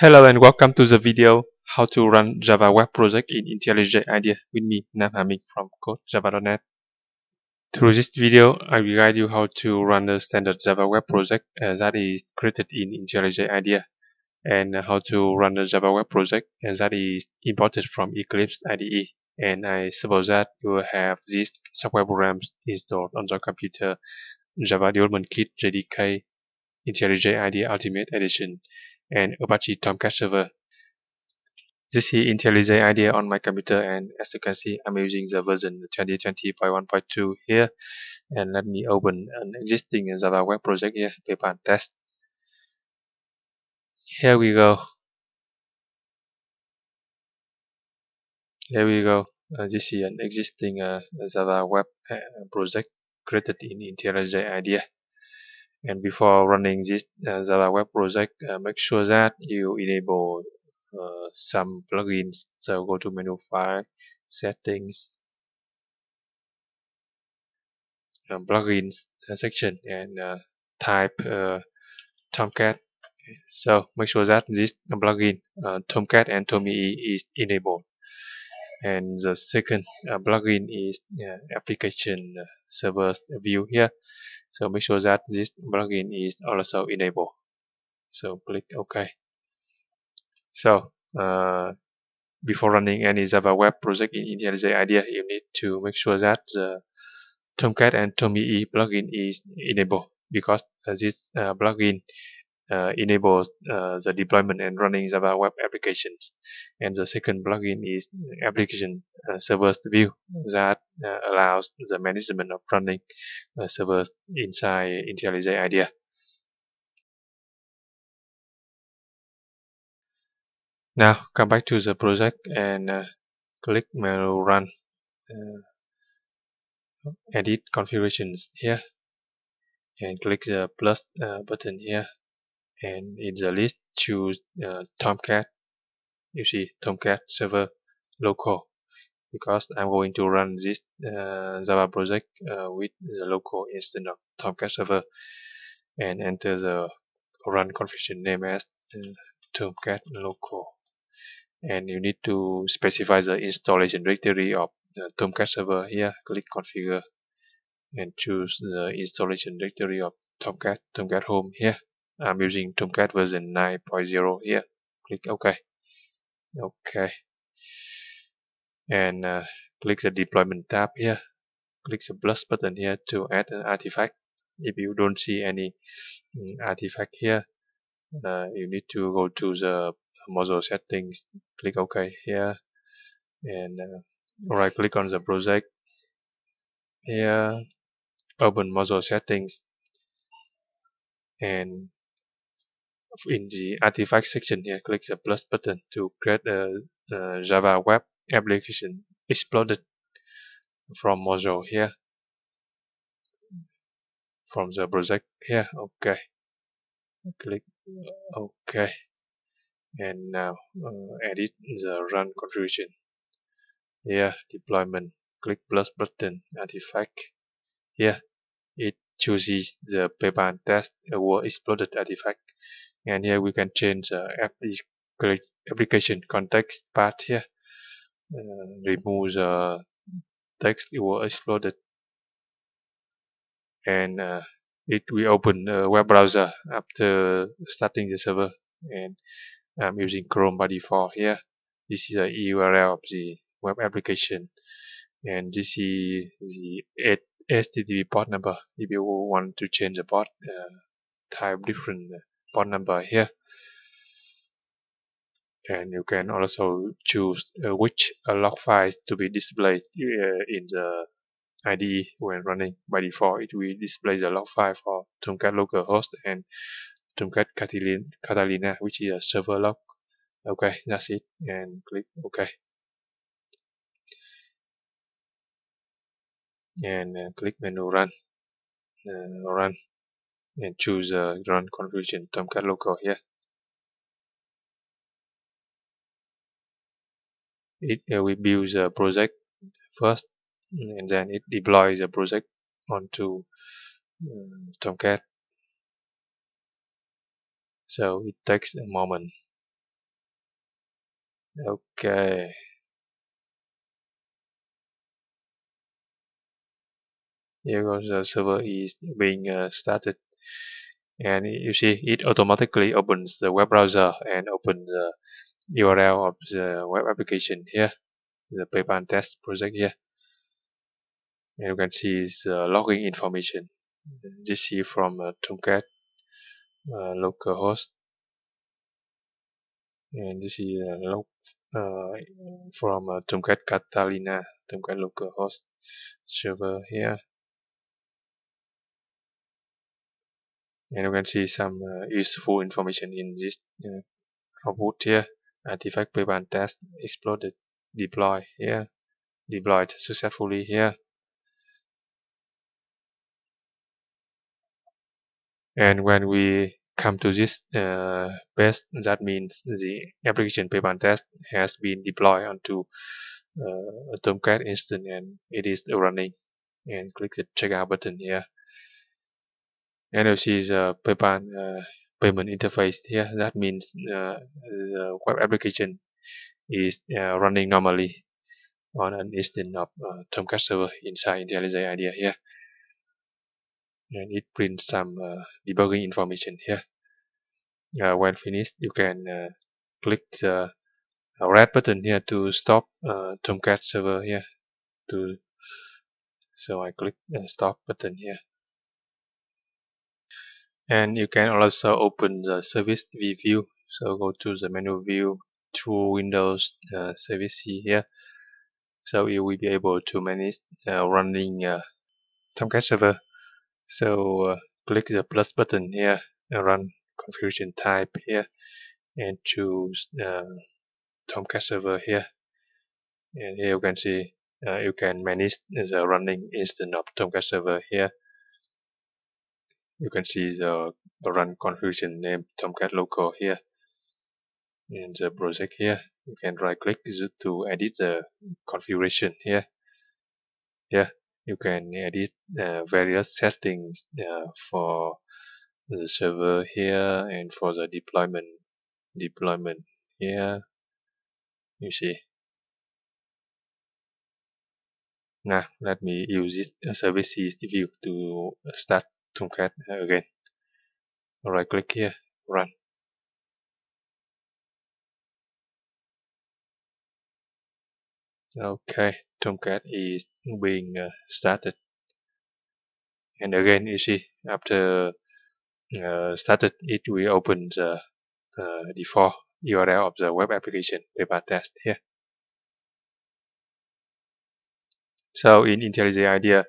Hello and welcome to the video how to run Java web project in IntelliJ IDEA with me, Nam HaMing from codejava.net. Through this video, I will guide you how to run the standard Java web project that is created in IntelliJ IDEA, and how to run the Java web project that is imported from Eclipse IDE. And I suppose that you will have these software programs installed on your computer: Java Development Kit JDK, IntelliJ IDEA Ultimate Edition, and Apache Tomcat server. This is IntelliJ IDEA on my computer, and as you can see, I'm using the version 2020.1.2 here. And let me open an existing Java web project here, Python test. Here we go. There we go. This is an existing Java web project created in IntelliJ IDEA. And before running this Java web project, make sure that you enable some plugins. So go to menu file, settings, plugins section, and type Tomcat. So make sure that this plugin Tomcat and TomEE is enabled. And the second plugin is application servers view here. So make sure that this plugin is also enabled. So click OK. So before running any Java web project in IntelliJ IDEA, you need to make sure that the Tomcat and TomEE plugin is enabled, because this plugin enables the deployment and running Java web applications. And the second plugin is application servers view, that allows the management of running servers inside IntelliJ IDEA. Now come back to the project and click menu run, edit configurations here, and click the plus button here. And in the list, choose Tomcat. You see Tomcat server local, because I'm going to run this Java project with the local instance of Tomcat server, and enter the run configuration name as Tomcat local. And you need to specify the installation directory of the Tomcat server here. Click configure and choose the installation directory of Tomcat, Tomcat home here. I'm using Tomcat version 9.0 here. Click OK. OK. And click the deployment tab here. Click the plus button here to add an artifact. If you don't see any artifact here, you need to go to the module settings. Click OK here. And right click on the project here. Open module settings. And in the artifact section here, click the plus button to create a Java web application exploded from module here, from the project here. OK, click OK. And now edit the run configuration here, deployment, click plus button, artifact here. It chooses the Python test or exploded artifact. And here we can change the application context path here. Remove the text or exploded. And it will open a web browser after starting the server. And I'm using Chrome by default here. This is the URL of the web application. And this is the HTTP port number. If you want to change the port, type different port number here. And you can also choose which log files to be displayed in the IDE when running. By default, it will display the log file for Tomcat localhost and Tomcat Catalina, which is a server log. OK, that's it. And click OK. And click menu run, run, and choose run configuration Tomcat local here. It will build the project first, and then it deploys the project onto Tomcat. So it takes a moment. Okay. Here goes the server is being started, and you see it automatically opens the web browser and opens the URL of the web application here, the PayPal test project here. And you can see the logging information. This is from Tomcat localhost, and this is log from Tomcat Catalina, Tomcat localhost server here. And you can see some useful information in this output here. Artifact paper test exploded, deploy here, deployed successfully here. And when we come to this best, that means the application paper test has been deployed onto a Tomcat instance and it is running. And click the checkout button here. And you see the PayPal payment interface here. That means the web application is running normally on an instance of Tomcat server inside IntelliJ IDEA here. And it prints some debugging information here. When finished, you can click the red button here to stop Tomcat server here. So I click the stop button here. And you can also open the service view. So go to the menu view, to Windows service here. So you will be able to manage running Tomcat server. So click the plus button here, run configuration type here, and choose Tomcat server here. And here you can see you can manage the running instance of Tomcat server here. You can see the run configuration name Tomcat local here, and the project here. You can right click to edit the configuration here. Yeah, you can edit various settings for the server here and for the deployment here. You see. Now let me use this services view to start Tomcat again. Right click here, run. Okay, Tomcat is being started. And again, you see, after started, it will open the default URL of the web application paper test here. So in IntelliJ IDEA,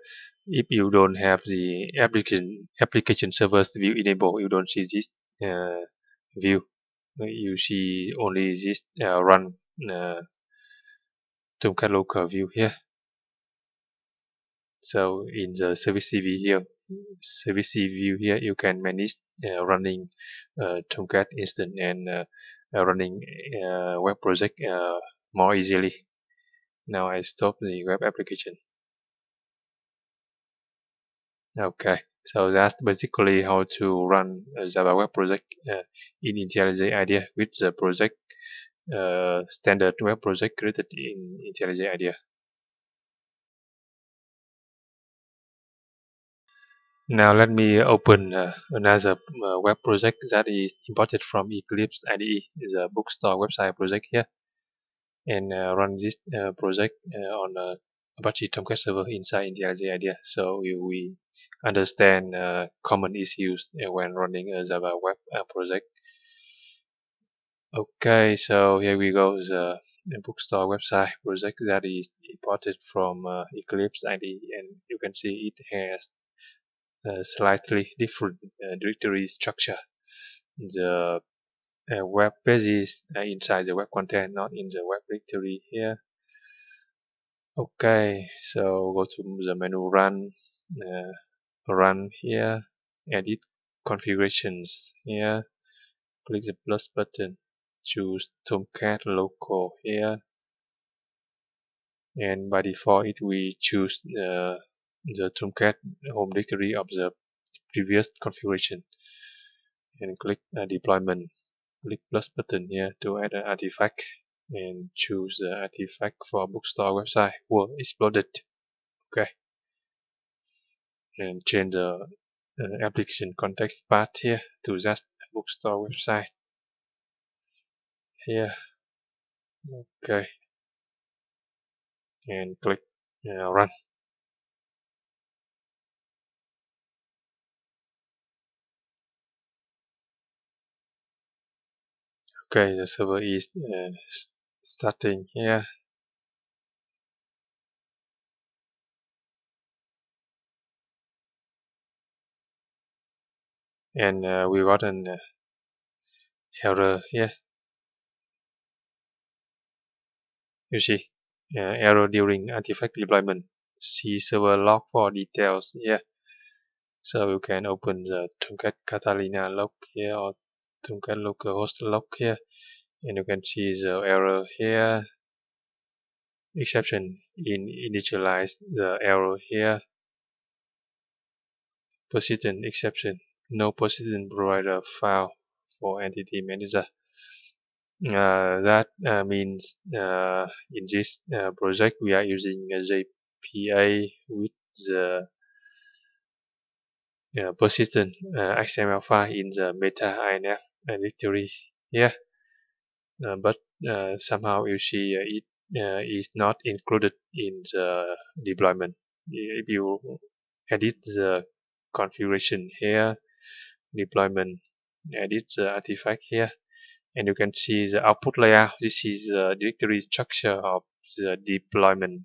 if you don't have the application servers view enabled, you don't see this view. You see only this run Tomcat local view here. So in the service view here, you can manage running Tomcat instance and running web project more easily. Now I stop the web application. Okay, so that's basically how to run a Java web project in IntelliJ IDEA with the project standard web project created in IntelliJ IDEA. Now let me open another web project that is imported from Eclipse IDE, the bookstore website project here, and run this project on Apache Tomcat server inside IntelliJ IDEA, so we understand common issues when running a Java web project. Okay, so here we go, the bookstore website project that is imported from Eclipse IDE, and you can see it has a slightly different directory structure. The web pages inside the web content, not in the web directory here. Okay, so go to the menu run, run here, edit configurations here, click the plus button, choose Tomcat local here, and by default it will choose the Tomcat home directory of the previous configuration, and click deployment, click plus button here to add an artifact, and choose the artifact for bookstore website were exploded. Okay, and change the application context path here to just bookstore website here. Okay, and click run. Okay, the server is starting here. And we got an error here. You see, error during artifact deployment. See server log for details here. So you can open the Tomcat Catalina log here or Tomcat localhost log here, and you can see the error here. Exception initialized the error here. Persistent exception. No persistent provider file for entity manager. That means in this project we are using a JPA with the persistent XML file in the META-INF directory here, but somehow you see it is not included in the deployment. If you edit the configuration here, deployment, edit the artifact here, and you can see the output layout. This is the directory structure of the deployment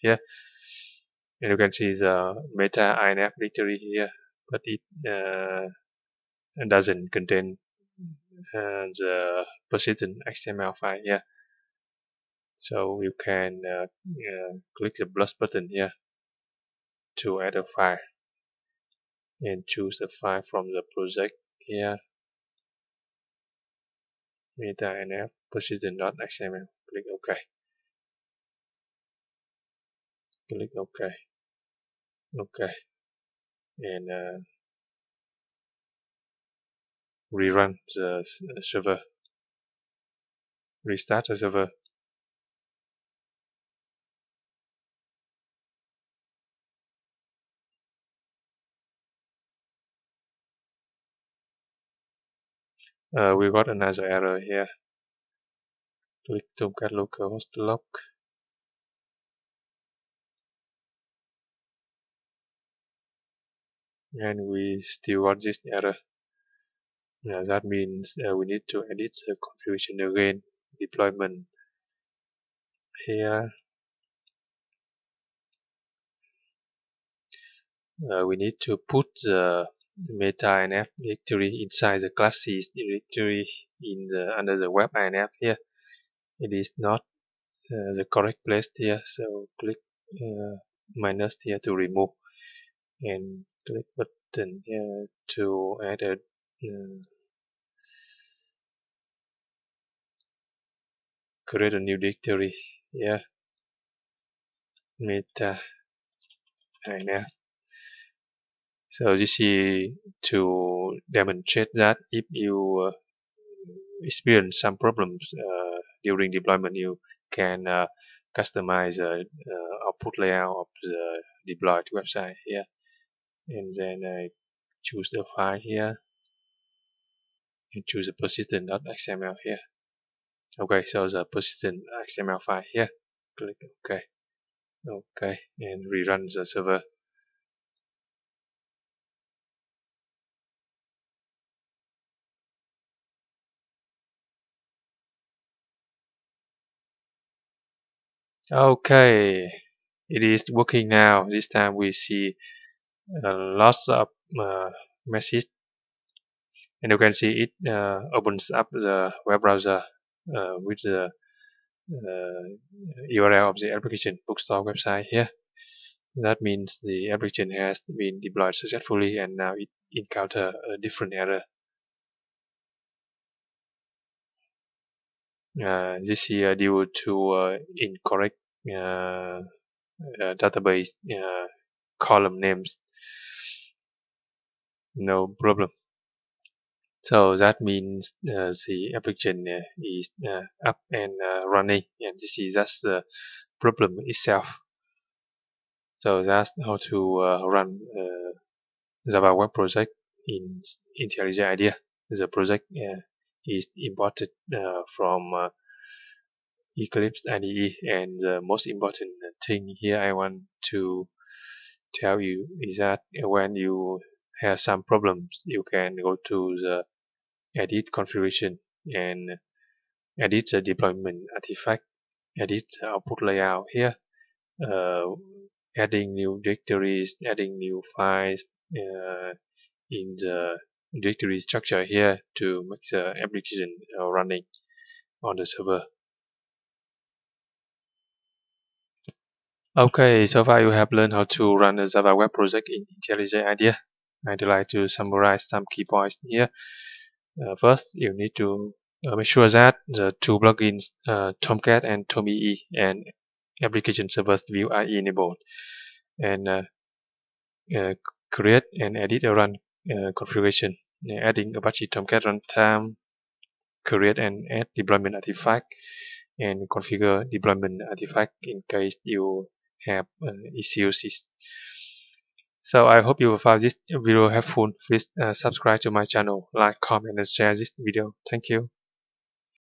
here. And you can see the META-INF directory here, but it doesn't contain the persistent XML file here. So you can click the plus button here to add a file and choose the file from the project here. META-INF persistent.xml. Click OK. Click OK. Okay, and rerun the server, restart the server, we got another error here. Click Tomcat localhost log. And we still got this error. Now that means we need to edit the configuration again. Deployment here. We need to put the META-INF directory inside the classes directory in the under the web INF here. It is not the correct place here, so click minus here to remove, and click button here to add a create a new directory here, META-INF. So this is to demonstrate that if you experience some problems during deployment, you can customize the output layout of the deployed website here. And then I choose the file here and choose the persistent.xml here. Okay, so the persistent XML file here. Click OK. Okay, and rerun the server. Okay, it is working now. This time we see lots of messages, and you can see it opens up the web browser with the URL of the application bookstore website here. That means the application has been deployed successfully, and now it encounters a different error. This is due to incorrect database column names. No problem. So that means the application is up and running, and this is just the problem itself. So that's how to run Java web project in IntelliJ IDEA. The project is imported from Eclipse IDE, and the most important thing here I want to tell you is that when you have some problems, you can go to the edit configuration and edit the deployment artifact, edit output layout here, adding new directories, adding new files in the directory structure here to make the application running on the server. Okay, so far you have learned how to run a Java web project in IntelliJ IDEA. I'd like to summarize some key points here. First, you need to make sure that the two plugins Tomcat and TomEE and Application Service View are enabled, and create and edit a run configuration, adding Apache Tomcat runtime, create and add deployment artifact, and configure deployment artifact in case you have issues. So I hope you found this video helpful. Please subscribe to my channel, like, comment, and share this video. Thank you.